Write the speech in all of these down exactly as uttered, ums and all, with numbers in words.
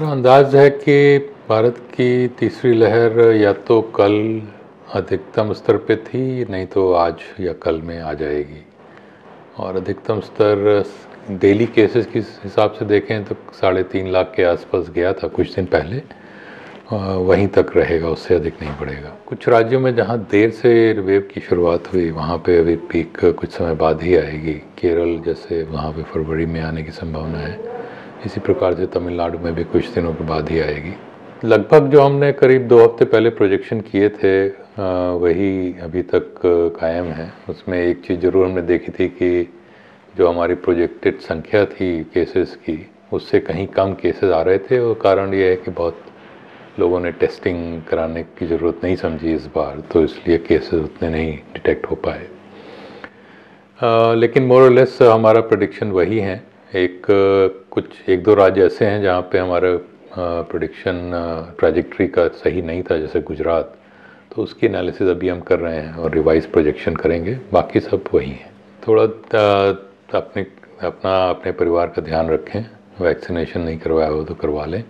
मेरा अंदाज़ है कि भारत की तीसरी लहर या तो कल अधिकतम स्तर पे थी, नहीं तो आज या कल में आ जाएगी। और अधिकतम स्तर डेली केसेस के हिसाब से देखें तो साढ़े तीन लाख के आसपास गया था कुछ दिन पहले, वहीं तक रहेगा, उससे अधिक नहीं बढ़ेगा। कुछ राज्यों में जहां देर से वेव की शुरुआत हुई वहां पे अभी पीक कुछ समय बाद ही आएगी। केरल जैसे वहां पे फरवरी में आने की संभावना है। इसी प्रकार से तमिलनाडु में भी कुछ दिनों के बाद ही आएगी। लगभग जो हमने करीब दो हफ्ते पहले प्रोजेक्शन किए थे वही अभी तक कायम है। उसमें एक चीज़ ज़रूर हमने देखी थी कि जो हमारी प्रोजेक्टेड संख्या थी केसेस की, उससे कहीं कम केसेस आ रहे थे। और कारण यह है कि बहुत लोगों ने टेस्टिंग कराने की ज़रूरत नहीं समझी इस बार, तो इसलिए केसेस उतने नहीं डिटेक्ट हो पाए। लेकिन मोर और लेस हमारा प्रेडिक्शन वही है। एक कुछ एक दो राज्य ऐसे हैं जहाँ पे हमारा प्रेडिक्शन ट्रैजेक्टरी का सही नहीं था, जैसे गुजरात, तो उसकी एनालिसिस अभी हम कर रहे हैं और रिवाइज प्रोजेक्शन करेंगे। बाकी सब वही हैं। थोड़ा अपने अपना अपने परिवार का ध्यान रखें, वैक्सीनेशन नहीं करवाया हो तो करवा लें।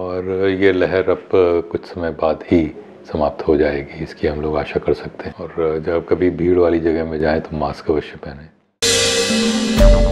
और ये लहर अब कुछ समय बाद ही समाप्त हो जाएगी, इसकी हम लोग आशा कर सकते हैं। और जब कभी भीड़ वाली जगह में जाएँ तो मास्क अवश्य पहनें।